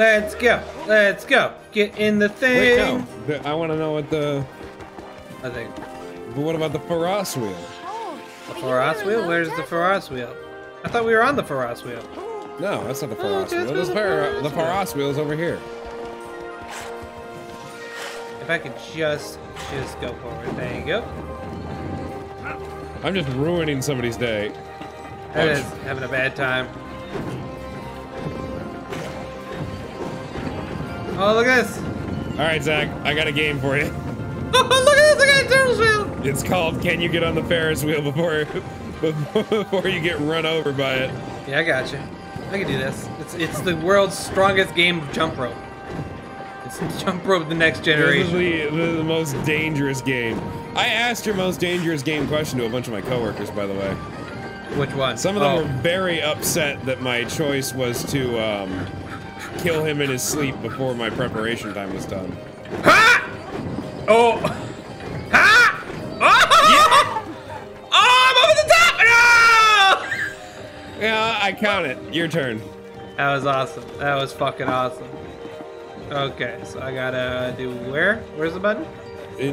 Let's go. Let's go. Get in the thing. Wait, no. I want to know what the... I think. But what about the Ferris wheel? The Ferris wheel? Where's the Ferris wheel? I thought we were on the Ferris wheel. No, that's not the Ferris wheel. The Ferris wheel is over here. If I could just go forward. There you go. I'm just ruining somebody's day. That is having a bad time. Oh, look at this. All right, Zach, I got a game for you. Oh, look at this! I got a Ferris wheel. It's called "Can you get on the Ferris wheel before you get run over by it?" Yeah, I got you. I can do this. It's the world's strongest game of jump rope. It's jump rope the next generation. This is the most dangerous game. I asked your most dangerous game question to a bunch of my coworkers, by the way. Which one? Some of them were very upset that my choice was to kill him in his sleep before my preparation time was done. Ha! Oh! Ha! Oh! Yeah! Oh! I'm over the top! No! Yeah, I count it. Your turn. That was awesome. That was fucking awesome. Okay, so I gotta do where? Where's the button?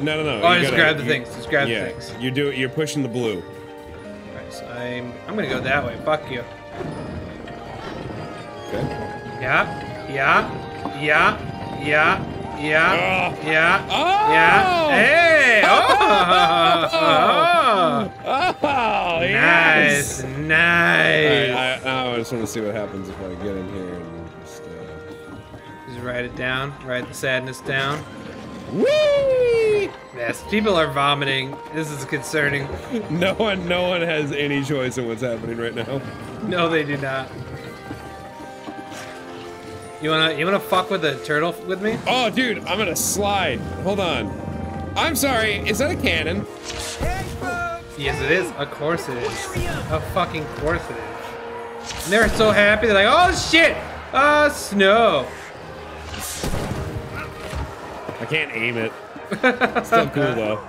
No. Oh, just grab the things. Just grab the things. You do it. You're pushing the blue. All right, so I'm gonna go that way. Fuck you. Okay. Yeah. Hey! Oh, yes. Nice, nice. Right, I just want to see what happens if I get in here and just write it down, write the sadness down. Whee! Yes, people are vomiting. This is concerning. No one has any choice in what's happening right now. No, they do not. You wanna fuck with the turtle with me? Oh, dude, I'm gonna slide. Hold on. I'm sorry. Is that a cannon? Yes, it is. Of course it is. Of fucking course it is. And they're so happy. They're like, oh shit, snow. I can't aim it. It's still cool though.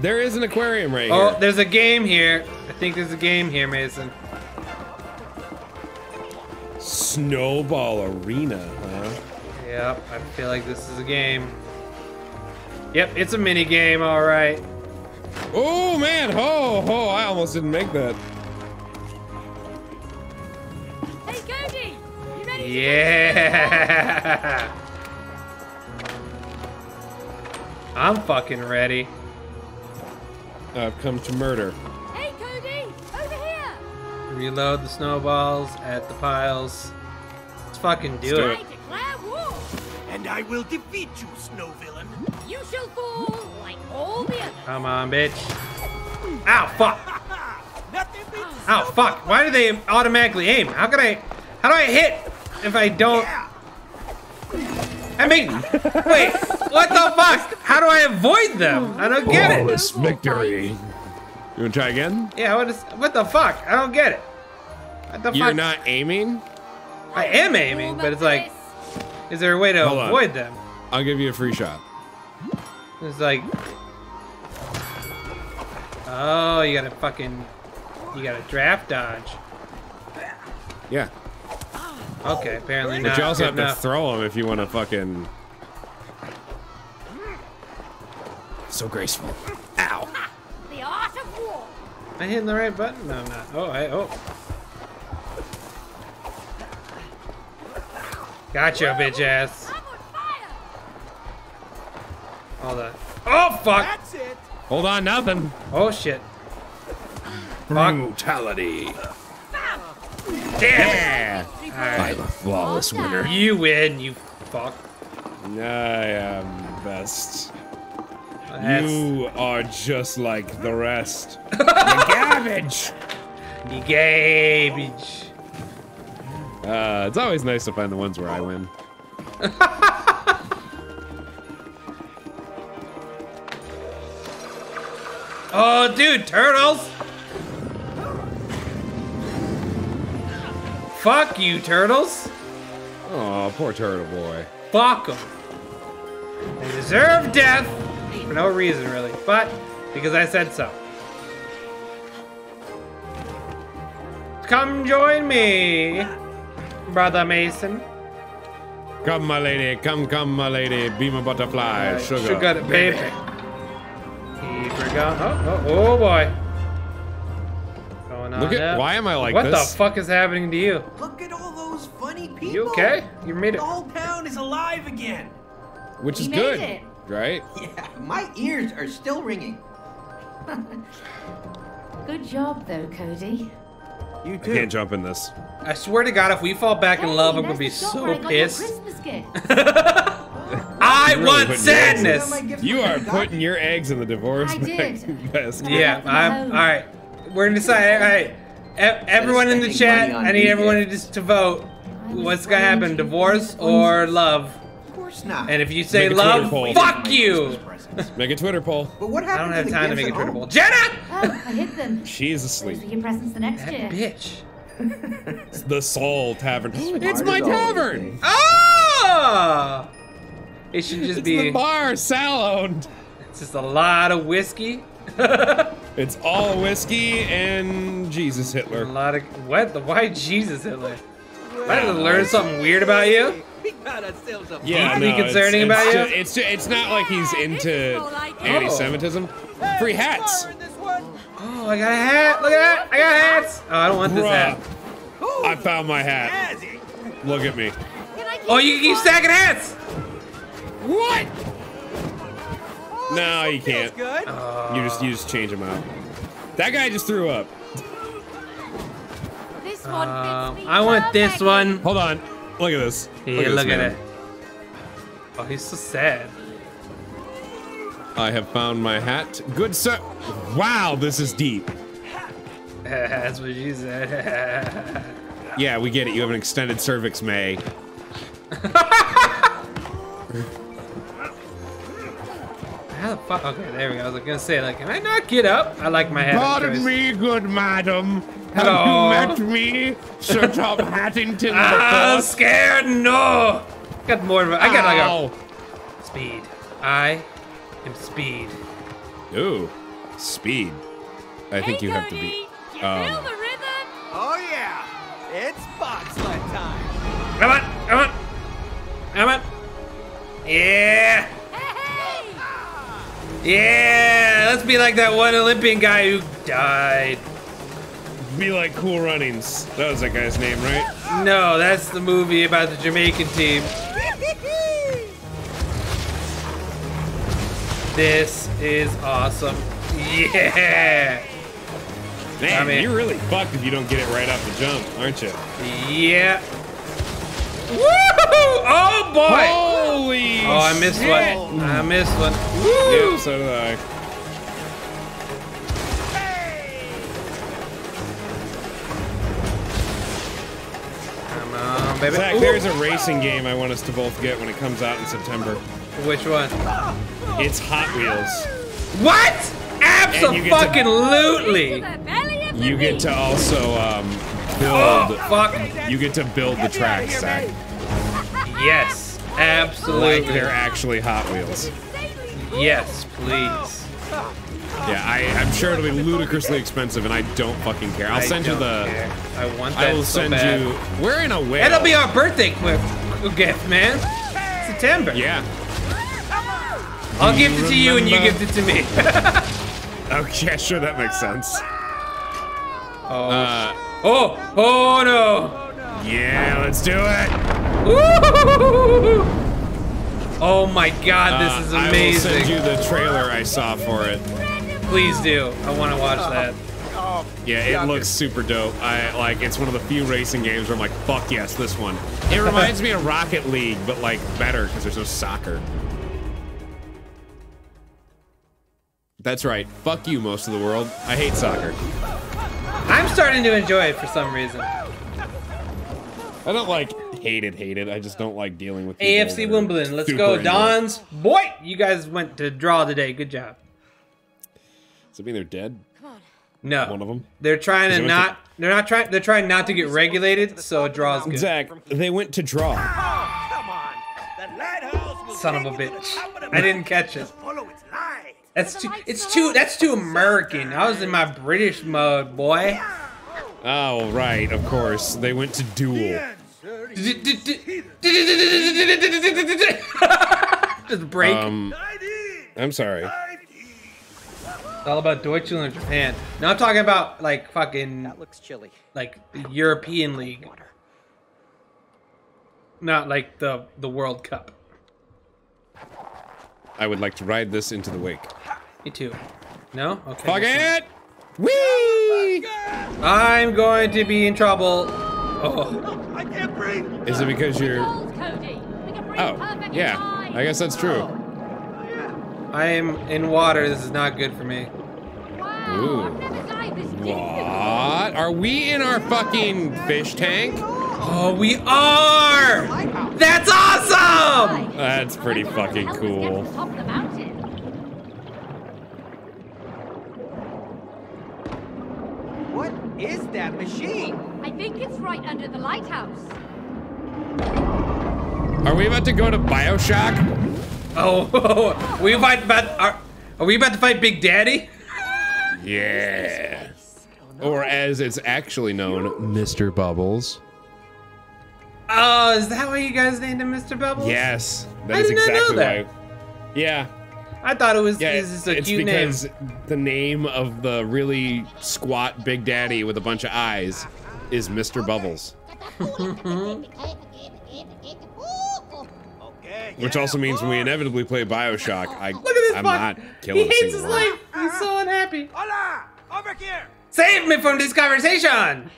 There is an aquarium right here. Oh, there's a game here. I think there's a game here, Mason. Snowball Arena, huh? Yep, I feel like this is a game. Yep, it's a mini game, all right. Oh man, ho, I almost didn't make that. Hey, Cody, you ready? Yeah. I'm fucking ready. I've come to murder. Reload the snowballs at the piles. Let's fucking do it. And I will defeat you, snow villain. You shall fall like all the others. Come on, bitch. Ow, fuck. Ow, fuck. Why do they automatically aim? How do I hit if I don't? I mean, wait, what the fuck? How do I avoid them? I don't get it. Flawless victory. You wanna try again? Yeah, what the fuck? I don't get it. What the fuck? You're not aiming? I am aiming, but it's like, is there a way to avoid them? I'll give you a free shot. It's like, oh, you gotta draft dodge. Yeah. Okay, apparently not. But you also have to throw them if you wanna fucking. So graceful. Ow. Am I hitting the right button? No, I'm not. Oh. Gotcha, bitch ass. Hold on. Oh, fuck. That's it. Hold on, nothing. Oh, shit. Brutality. Damn it. Yeah. I'm a flawless winner. You win, you fuck. I am best. You are just like the rest. The garbage! The garbage. It's always nice to find the ones where I win. Oh, dude, turtles! Fuck you, turtles! Oh, poor turtle boy. Fuck them. They deserve death. For no reason, really, but because I said so. Come join me, Brother Mason. Come, my lady. Come, come, my lady. Be my butterfly. Right, sugar. Sugar, the baby. Here we go. Oh, oh, oh boy. Going on. Look at, why am I like what this? What the fuck is happening to you? Look at all those funny people. You okay? You made it. The whole town is alive again. Which is good, right? Yeah, my ears are still ringing. Good job, though, Cody. You too. I can't jump in this. I swear to God, if we fall back in love, I'm gonna be so pissed. I want sadness. You are putting your eggs in the divorce basket. Yeah, I'm all right. We're gonna decide. All right, everyone in the chat. I need everyone to just vote. What's gonna happen? Divorce or love? Of course not. And if you say love, fuck you. Make a Twitter poll. But what happened? I don't have time to make a Twitter poll. Jenna! Oh, I hit them. She's asleep. We can presents the next year. Bitch. It's the Soul Tavern. It's my tavern! Oh! It should just be the bar salon. It's just a lot of whiskey. It's all whiskey and Jesus Hitler. A lot of what? Why Jesus Hitler? Well, I didn't learn something weird about you. We got ourselves a concerning it's about you? It's not like he's into anti-Semitism. Free hats. Oh, I got a hat. Look at that. I got hats. Oh, I don't want this hat. I found my hat. Look at me. Oh, you can keep stacking hats. What? No, you can't. You just change them out. That guy just threw up. This one fits me. I want this one. Hold on. Look at this. Yeah, look at it. Oh, he's so sad. I have found my hat. Good sir. Wow, this is deep. That's what you said. Yeah, we get it. You have an extended cervix, May. How the fuck? Okay, there we go. I was gonna say, like, can I not get up? I like my hat. Pardon me, good madam. Hello. Have you met me, Sir Tom Hattington? I'm scared. No. Got more of it. I got like a speed. I am speed. Ooh, speed. I think you have to be. You feel the rhythm? Oh yeah, it's bobsled time. Come on, come on, come on. Yeah. Hey. Yeah. Let's be like that one Olympian guy who died. Be like Cool Runnings. That was that guy's name, right? No, that's the movie about the Jamaican team. This is awesome. Yeah! Man, you're really fucked if you don't get it right off the jump, aren't you? Yeah. Woohoo! Oh boy! Holy shit! Oh, I missed one. I missed one. Woo! Yep, so did I. Zach, there's a racing game I want us to both get when it comes out in September. Which one? It's Hot Wheels. What? Abso-fucking-lutely! You get to also build. You get to build the tracks, Zach. Yes, absolutely. Like they're actually Hot Wheels. Yes, please. Yeah, I'm sure it'll be ludicrously expensive, and I don't fucking care. I'll send you the. Care. I want that. I will so send bad. You. We're in a way. It'll be our birthday gift, man. September. Yeah. I'll gift it to you, and you gift it to me. Okay, sure, that makes sense. Oh. Oh. Oh no. Yeah, let's do it. Woo! Oh my God, this is amazing. I will send you the trailer I saw for it. Please do. I want to watch that. Yeah, it looks super dope. It's one of the few racing games where I'm like, fuck yes, this one. It reminds me of Rocket League, but like better because there's no soccer. That's right. Fuck you, most of the world. I hate soccer. I'm starting to enjoy it for some reason. I don't like hate it. I just don't like dealing with AFC Wimbledon. Let's go, Dons. Boy, you guys went to draw today. Good job. Does that mean they're dead? Come on. No. One of them. They're trying to not. They're not trying. They're trying not to get regulated, so a draw's good. Zach, they went to draw. Oh, come on. The lighthouse will son of a bitch. I didn't catch it. That's too. It's too. That's too American. I was in my British mode, boy. Oh right, of course. They went to duel. Just break. I'm sorry. It's all about Deutschland and Japan. Now I'm talking about like fucking. That looks chilly. Like the European League. Not like the World Cup. I would like to ride this into the wake. Me too. No? Okay. Fuck it! Whee! I'm going to be in trouble. Oh. I can't breathe. Is it because you're... Oh, yeah. I guess that's true. I am in water. This is not good for me. Ooh. What? Are we in our fucking fish tank? Oh, we are! That's awesome! That's pretty fucking cool. What is that machine? I think it's right under the lighthouse. Are we about to go to BioShock? Oh, are we about to fight Big Daddy? Yeah. Or as it's actually known, Mr. Bubbles. Oh, is that why you guys named him Mr. Bubbles? Yes, that is exactly why. Yeah. I thought it was a cute name. It's because the name of the really squat Big Daddy with a bunch of eyes is Mr. Bubbles. Which also means when we inevitably play BioShock, I'm not killing a single one. He hates his life. He's so unhappy. Hola, over here. Save me from this conversation.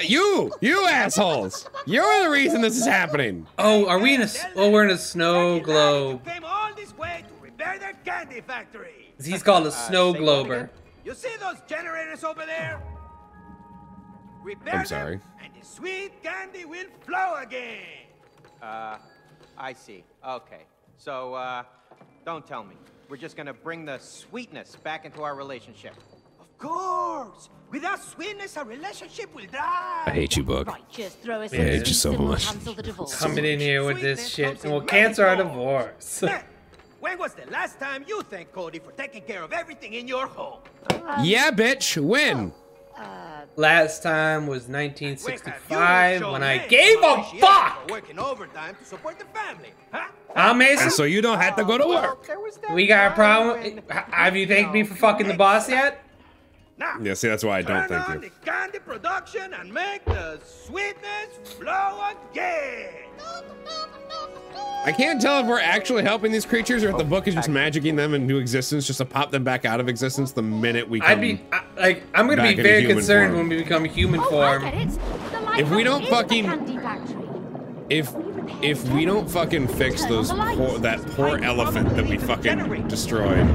You assholes! You're the reason this is happening. Oh, are we in a? Oh, we're in a snow globe. Came all this way to repair their candy factory. He's called a snow glober. You see those generators over there? Repair I'm sorry. Them and the sweet candy will flow again. I see. Okay. So, don't tell me. We're just gonna bring the sweetness back into our relationship. Of course! Without sweetness, our relationship will die! I hate you, Bug. I hate you so much. Coming in here with this shit, and we'll cancel our divorce. When was the last time you thanked Cody for taking care of everything in your home? Yeah, bitch, when? Last time was 1965, when I gave a fuck! Working overtime to support the family, huh? I'm Mason. So you don't have to go to work. We got a problem. Have you thanked me for fucking the boss yet? Now, yeah, see, that's why I don't think you. Turn on the candy production and make the sweetness flow again. I can't tell if we're actually helping these creatures or if the book is just magicking them into existence, just to pop them back out of existence the minute we come. I'm gonna be very concerned when we become human form. If we don't fucking, if we don't fucking fix those that poor elephant that we fucking destroyed.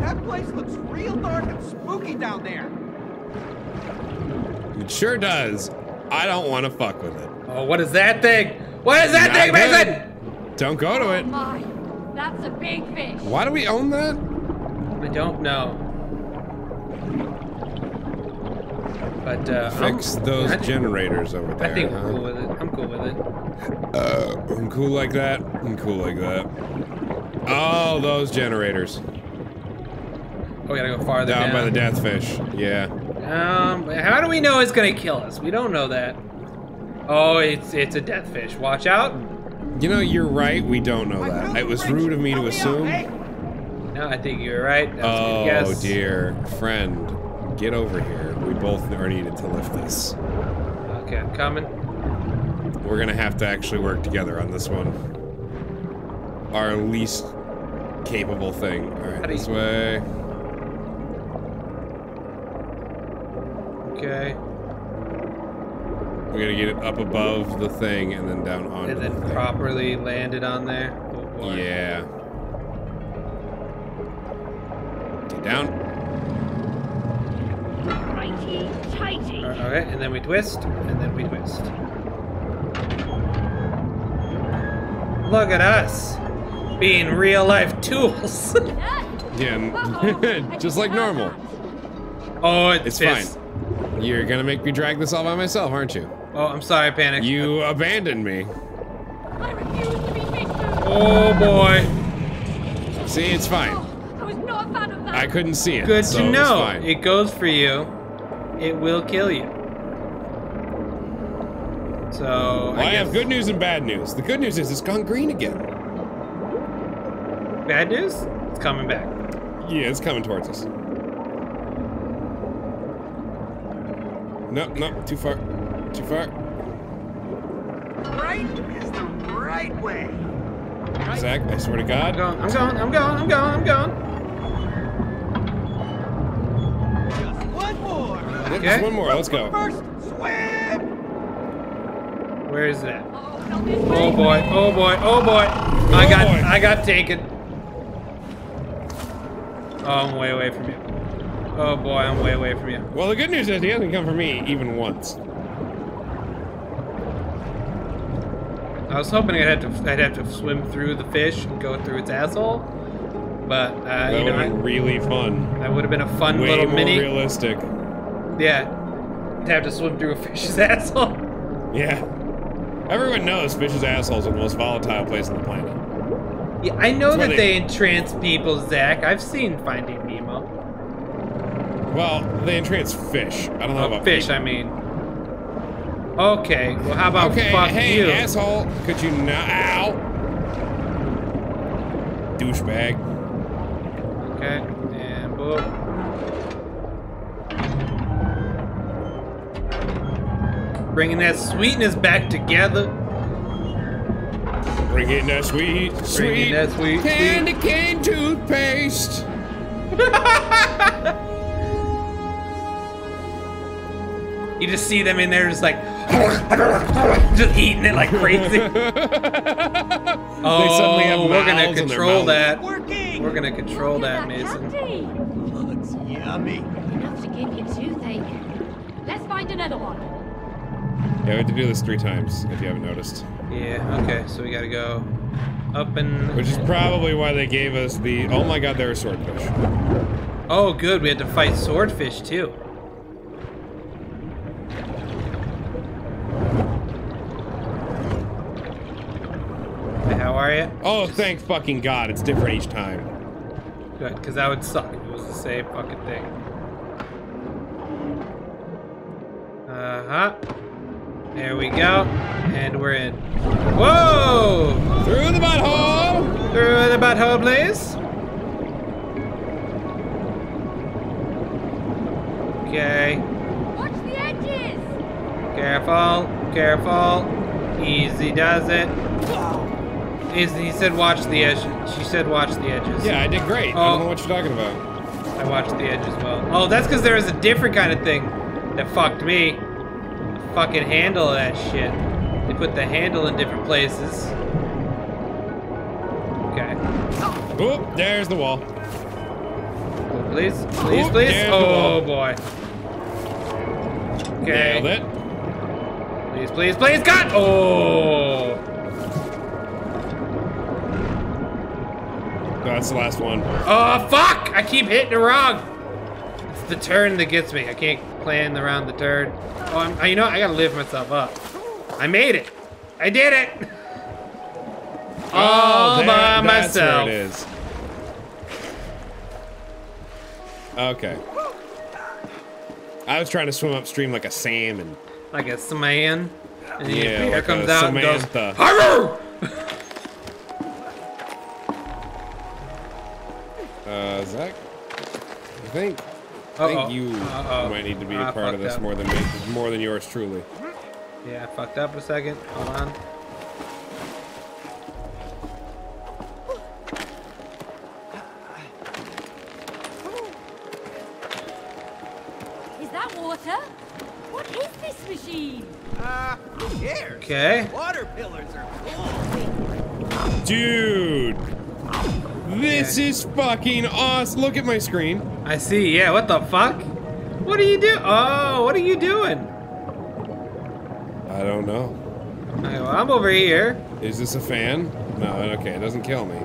That place looks real dark and spooky down there. It sure does. I don't want to fuck with it. Oh, what is that thing? What is that thing, Mason? Don't go to it. Oh my. That's a big fish. Why do we own that? I don't know. But fix those generators over there. I think I'm cool with it. I'm cool with it. I'm cool like that. I'm cool like that. Oh, those generators. Oh, we gotta go farther down. Down by the death fish, yeah. How do we know it's gonna kill us? We don't know that. Oh, it's a death fish. Watch out. You know, you're right, we don't know that. It was rude of me to assume. No, I think you're right. That was a good guess. Oh dear. Friend, get over here. We both are needed to lift this. Okay, I'm coming. We're gonna have to actually work together on this one. Our least capable thing. Alright, this way. Okay. We're gonna get it up above the thing and then down on it. And then properly land it on there. Oh boy. Yeah. Get down. Righty, tighty. Alright, and then we twist, and then we twist. Look at us being real life tools. Yeah, just like normal. Oh, it's fine. You're gonna make me drag this all by myself, aren't you? Oh, I'm sorry, I panicked. You abandoned me. I refuse to be victim. Oh boy. See, it's fine. Oh, I was not proud of that. I couldn't see it. Good to know. It goes for you. It will kill you. So I have good news and bad news. The good news is it's gone green again. Bad news? It's coming back. Yeah, it's coming towards us. Nope, nope, too far. Too far. Right is the right way. Right. Zach, I swear to God. I'm going, I'm going, I'm going, I'm going, I'm going. Just one more. Okay. Just one more, let's go. First swim. Where is that? Oh boy, oh boy, oh boy. Oh I got taken. Oh, I'm way away from you. Oh boy, I'm way away from you. Well, the good news is he hasn't come for me even once. I was hoping I'd have to swim through the fish and go through its asshole, but that would have been really fun. That would have been a fun little mini. Way more realistic. Yeah, to have to swim through a fish's asshole. Yeah, everyone knows fish's assholes are the most volatile place on the planet. Yeah, I know that they entrance people, Zach. I've seen Finding Nemo. Well, they entrance fish. I don't know about fish. People. I mean, okay. Well, how about fuck you, asshole? Could you not? Ow, douchebag. Okay, and boom. Bringing that sweetness back together. Bringing that sweet, sweet, that sweet candy cane toothpaste. You just see them in there just like just eating it like crazy. Oh, we're gonna control that. We're gonna control that, Mason. Looks yummy. Enough to give you toothache. Let's find another one. Yeah, we have to do this 3 times if you haven't noticed. Yeah, okay, so we gotta go up and... Which is probably why they gave us the... Oh my god, there are swordfish. Oh good, we had to fight swordfish too. Oh, thank fucking God, it's different each time. Good, because that would suck if it was the same fucking thing. Uh-huh. There we go. And we're in. Whoa! Through the butthole! Through the butthole, please. Okay. Watch the edges! Careful, careful. Easy does it. He said watch the edge. She said watch the edges. Yeah, I did great. Oh. I don't know what you're talking about. I watched the edge as well. Oh, that's because there was a different kind of thing that fucked me. The fucking handle of that shit. They put the handle in different places. Okay. Oh, there's the wall. Please, please, please. Oh, boy. Okay. Nailed it. Please, please, please. God! Oh! No, that's the last one. Oh, fuck! I keep hitting it wrong! It's the turn that gets me. I can't plan around the turn. Oh, you know what? I gotta lift myself up. I made it! I did it! All by myself. That's where it is. Okay. I was trying to swim upstream like a salmon. Like a salmon? And yeah, here like comes out and goes, Harrow! Zach, I think you might need to be a part of this more than yours truly. Yeah, I fucked up a second. Hold on. Is that water? What is this machine? Who cares? Okay. Water pillars are cool. Dude. This is fucking awesome. Look at my screen. I see. Yeah, what the fuck? What are you doing? Oh, what are you doing? I don't know. Okay, well, I'm over here. Is this a fan? No, okay, it doesn't kill me.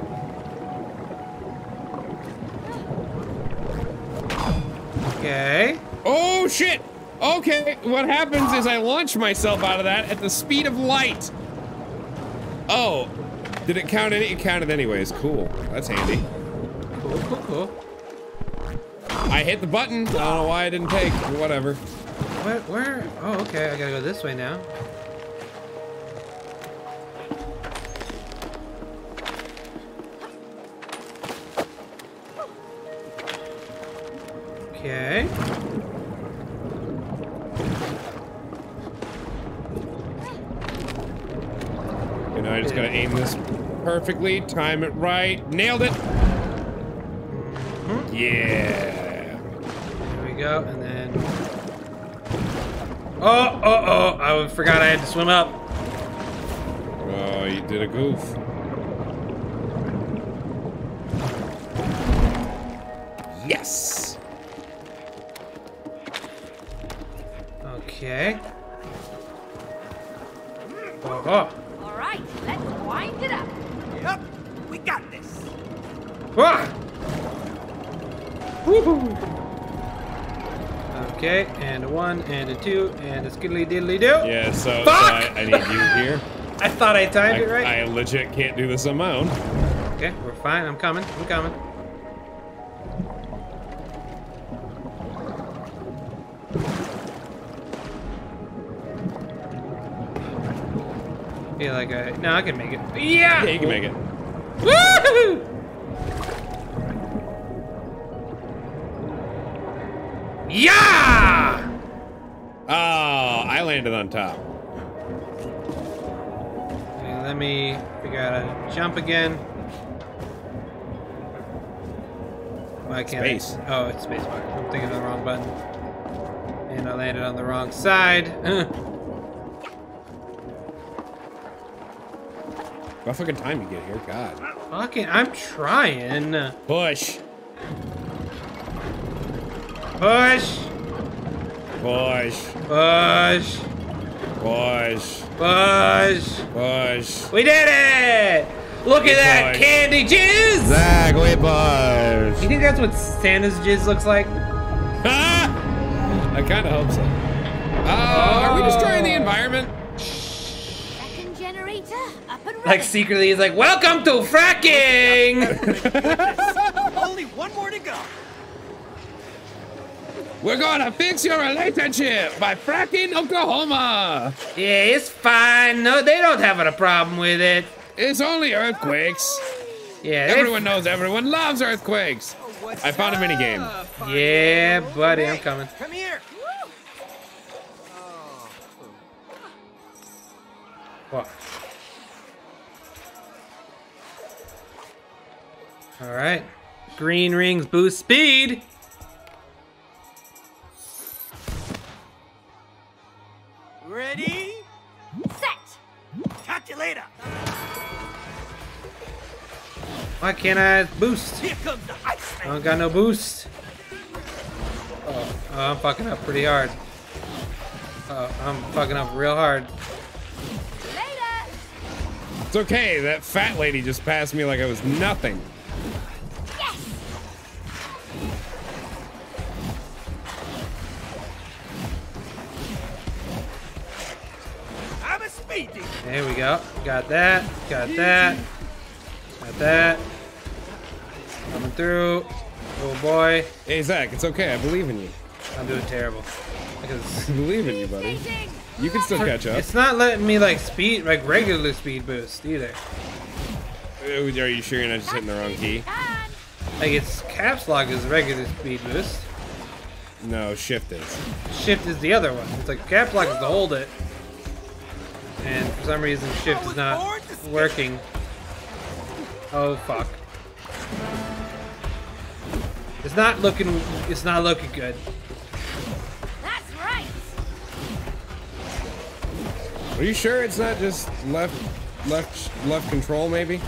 Okay. Oh, shit. Okay, what happens is I launch myself out of that at the speed of light. Oh. Did it count any? It counted anyways. Cool. That's handy. Cool, cool, cool. I hit the button. I don't know why I didn't take. Whatever. Where? Oh, okay. I gotta go this way now. Okay. You know, I just gotta aim this perfectly, time it right. Nailed it! Mm-hmm. Yeah. There we go, and then... Oh, oh, oh, I forgot I had to swim up. Oh, you did a goof. Yes! Okay. Oh, oh. All right, let's wind it up. Yep, we got this. Ah! Woohoo! Okay, and a one, and a two, and a skiddly diddly do. Yeah, so I need you here. I thought I timed it right. I legit can't do this on my own. Okay, we're fine. I'm coming. I'm coming. Yeah, like I... No, I can make it. Yeah! Yeah, you can make it. Woohoo! Yeah! Oh, I landed on top. Okay, let me figure out how to jump again. Why can't I? Space. Oh, it's spacebar. I'm thinking of the wrong button. And I landed on the wrong side. What fucking time you get here, God. Fucking, I'm trying. Push. Push. Push. Push. Push. Push. Push. We did it! Look at that candy jizz! Zach, we push. You think that's what Santa's jizz looks like? I kind of hope so. Are we destroying the environment? Like secretly, he's like, "Welcome to fracking." Only one more to go. We're gonna fix your relationship by fracking Oklahoma. Yeah, it's fine. No, they don't have a problem with it. It's only earthquakes. Yeah, everyone knows. Everyone loves earthquakes. What's I found a mini game. Yeah, buddy, I'm coming. Come here. What? All right, green rings boost speed. Ready, set, calculator. Why can't I boost? Here comes the ice. I don't got no boost. Uh-oh. I'm fucking up pretty hard. Uh-oh, I'm fucking up real hard. Later. It's okay. That fat lady just passed me like I was nothing. There we go. Got that. Got that. Got that. Coming through. Oh boy. Hey Zach, it's okay. I believe in you. I'm doing terrible. I believe in you, buddy. You can still catch up. It's not letting me like speed, like regular speed boost either. Are you sure you're not just hitting the wrong key? Like it's caps lock is regular speed boost. No, shift is. Shift is the other one. It's like caps lock is to hold it. And for some reason, shift is not working. Oh fuck! It's not looking. It's not looking good. That's right. Are you sure it's not just left control? Maybe.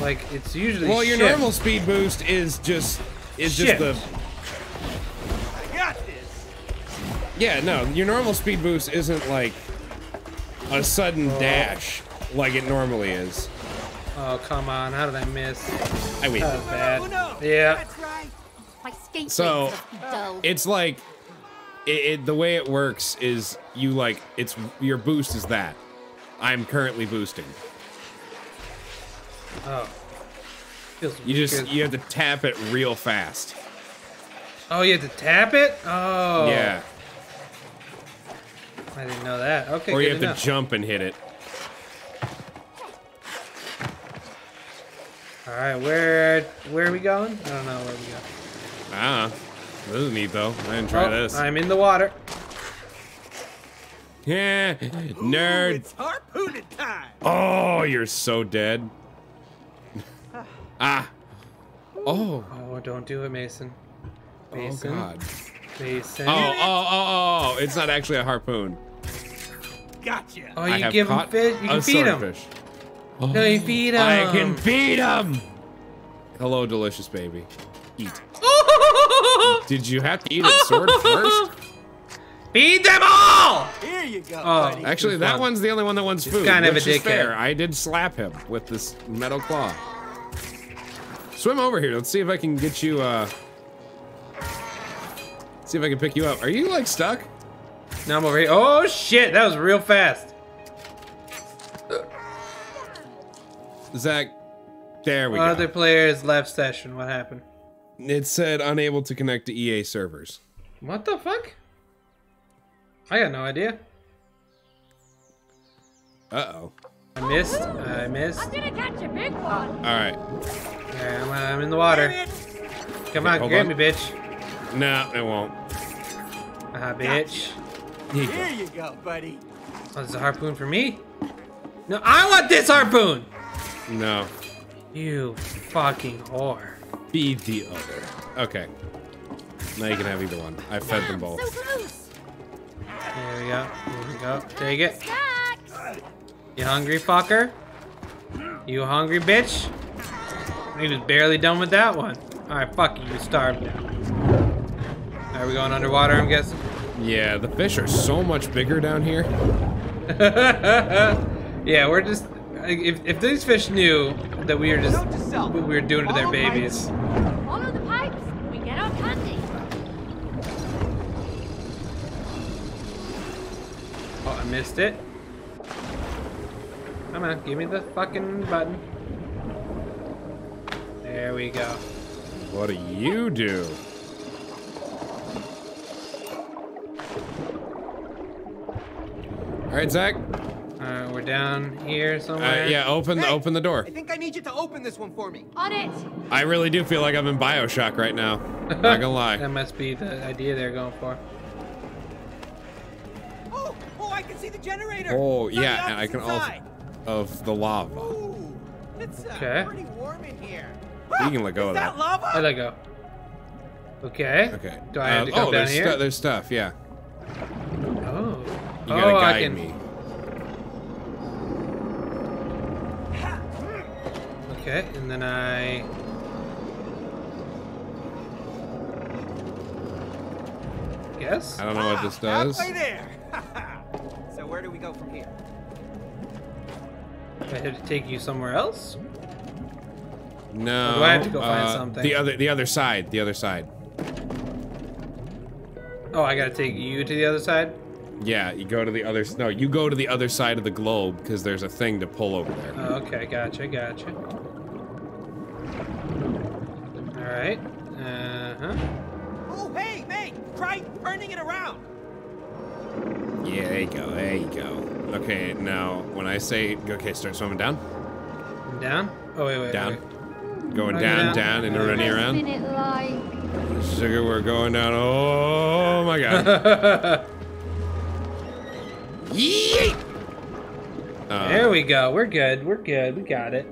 Like it's usually. Well, your normal speed boost is just the. Yeah, no, your normal speed boost isn't like a sudden dash like it normally is. Oh, come on. How did I miss? I win. That was bad. Oh, no. Yeah. That's right. My so, it's like, the way it works is you like, it's your boost is that. I'm currently boosting. Oh. Feels you have to tap it real fast. Oh, you have to tap it? Oh. Yeah. I didn't know that. Okay. Or you have to jump and hit it. All All right, where are we going? I don't know where we go. Ah, this is neat though. I didn't try this. I'm in the water. Yeah, nerd. Ooh, it's harpooning time. Oh, you're so dead. Ah. Oh. Oh, don't do it, Mason. Mason. Oh God. Mason. Oh, oh, oh, oh! It's not actually a harpoon. Gotcha. Oh, you give him fish. You can feed him. Oh, no, you feed him. I can feed him. Hello, delicious baby. Eat. Did you have to eat a sword first? Feed them all! Here you go. Oh, buddy. Actually, that one's the only one that wants food. Kind of a dickhead. I did slap him with this metal claw. Swim over here. Let's see if I can get you. See if I can pick you up. Are you like stuck? No, I'm over here. Oh shit! That was real fast. Zach, there we go. Other players left session. What happened? It said unable to connect to EA servers. What the fuck? I got no idea. Uh-oh. I missed. I missed. I'm gonna catch a big one. All right. Yeah, I'm in the water. Come on, grab me, bitch. No, it won't. Ah, bitch. Here you go, buddy. Oh, this is a harpoon for me? No, I want this harpoon! No. You fucking whore. Feed the other. Okay. Now you can have either one. I fed them both. There we go. There we go. Take it. You hungry fucker? You hungry bitch? He was barely done with that one. Alright, fuck you. You starved now. Are we going underwater, I'm guessing? Yeah, the fish are so much bigger down here. Yeah, we're just... If these fish knew that we were just... what we were doing to their babies. Follow the pipes. We get our candy. Oh, I missed it. Come on, give me the fucking button. There we go. What do you do? All right, Zach. We're down here somewhere. Yeah, open the door. I think I need you to open this one for me. On it. I really do feel like I'm in BioShock right now. Not gonna lie. That must be the idea they're going for. Oh, oh! I can see the generator. Oh yeah, and I can also of the lava. Ooh. It's pretty warm in here. You can let go of that. Lava? I let go. Okay. Okay. Do I have to come down here? There's stuff. Yeah. Oh. You gotta guide me. Okay, and then I. Guess. I don't know what this does. Halfway there. So where do we go from here? Do I have to take you somewhere else? No. Or do I have to go find something? The other side. The other side. Oh, I gotta take you to the other side? Yeah, you go to the other. No, you go to the other side of the globe because there's a thing to pull over there. Oh, okay, gotcha, gotcha. All right. Oh, hey, hey! Try turning it around. Yeah, there you go. There you go. Okay, now when I say okay, start swimming down. Down? Oh wait, wait. Down. Wait. Going down, down, and running around. Sugar, we're going down. Oh my God. Yeet! There we go. We're good. We're good. We got it.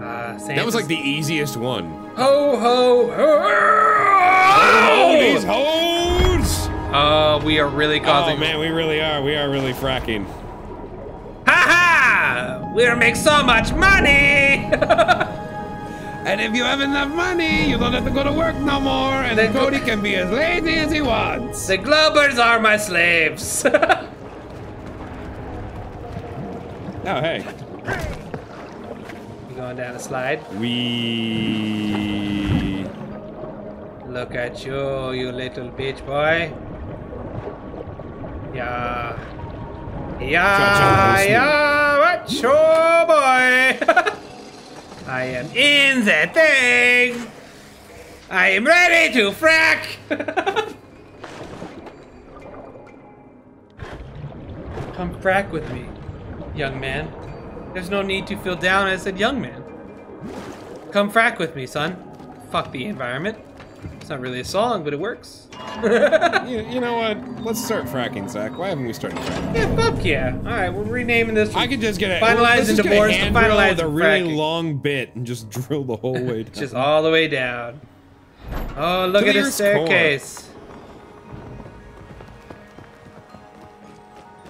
That was like the easiest one. Ho ho ho! These hoes! We are really causing. Oh man, we really are. We are really fracking. Ha ha! We'll make so much money! And if you have enough money, you don't have to go to work no more, and then Cody can be as lazy as he wants. The Globers are my slaves. Oh, hey. You going down a slide? Wee. Look at you, you little bitch boy. Yeah. Yeah, yeah, what show, boy? I am in the thing. I am ready to frack. Come frack with me, young man. There's no need to feel down as a young man. Come frack with me, son. Fuck the environment. It's not really a song, but it works. You know what? Let's start fracking, Zach. Why haven't we started fracking? Yeah, fuck yeah. All right, we're renaming this. I could just get a finalize and divorce to finalize with a really long bit and just drill the whole way down. Just all the way down. Oh, look at this staircase.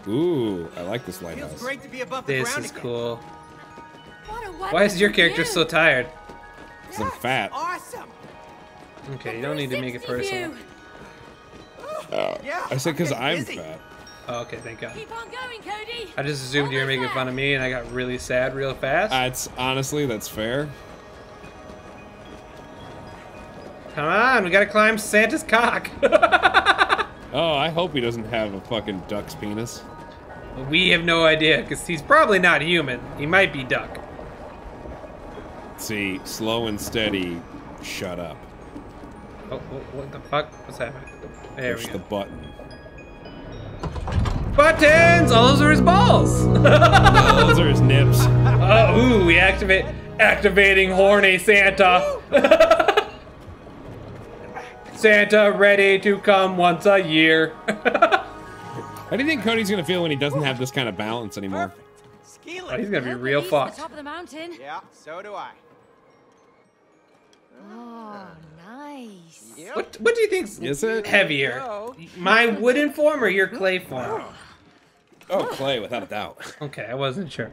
Ooh, I like this lighthouse. Feels great to be above the ground again. This is cool. Why is your character so tired? Because I'm fat. Awesome. Okay, you don't need to make it personal. I said because I'm fat. Oh, okay, thank God. Keep on going, Cody. I just assumed you were making fun of me, and I got really sad real fast. Honestly, that's fair. Come on, we gotta climb Santa's cock. Oh, I hope he doesn't have a fucking duck's penis. We have no idea, because he's probably not human. He might be duck. See, slow and steady, shut up. Oh, what the fuck? What's happening? There we go. Push the button. Buttons! All those are his balls! No, those are his nips. Oh, ooh, we activating horny Santa. Santa ready to come once a year. How do you think Cody's gonna feel when he doesn't have this kind of balance anymore? Oh, he's gonna be real fucked. Top of the mountain. Yeah, so do I. Oh, nice. What do you think's heavier? My wooden form or your clay form? Oh, clay, without a doubt. Okay, I wasn't sure.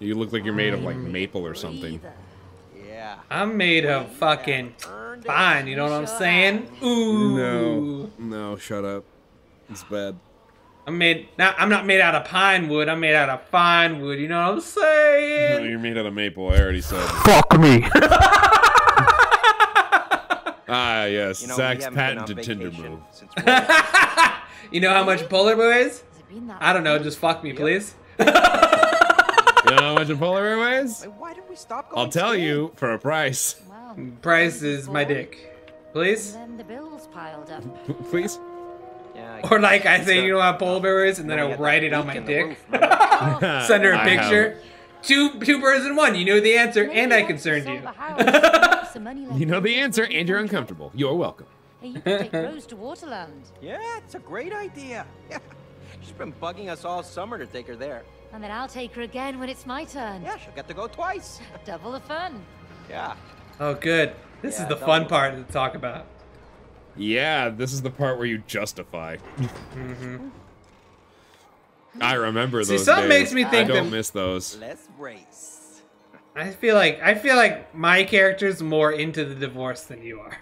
You look like you're made of, like, maple or something. Yeah. I'm made of fucking fine, you know what I'm saying? Ooh. No, shut up. It's bad. I'm not made out of pine wood. I'm made out of fine wood. You know what I'm saying? No, you're made out of maple. I already said. Fuck me. Yes. You know, Zach's patented Tinder move. You know how much polar bear weighs? I don't know. Just fuck me, please. You know how much a polar bear weighs? Why did we stop going I'll tell you for a price. Wow. Price is my dick. Please. And then the bills piled up. Please. Or like I say, you know how polar bear is, and then I write it on my dick. Send her a picture. Two birds in one. You know the answer, and I concerned you. You know the answer, and you're uncomfortable. You're welcome. Hey, you can take Rose to Waterland. Yeah, it's a great idea. Yeah. She's been bugging us all summer to take her there. And then I'll take her again when it's my turn. Yeah, she'll get to go twice. Double the fun. Yeah. Oh, good. This is the fun part to talk about. Yeah, this is the part where you justify. Mm-hmm. I remember those. See, something days. Makes me think I don't miss those. Let's race. I feel like my character's more into the divorce than you are.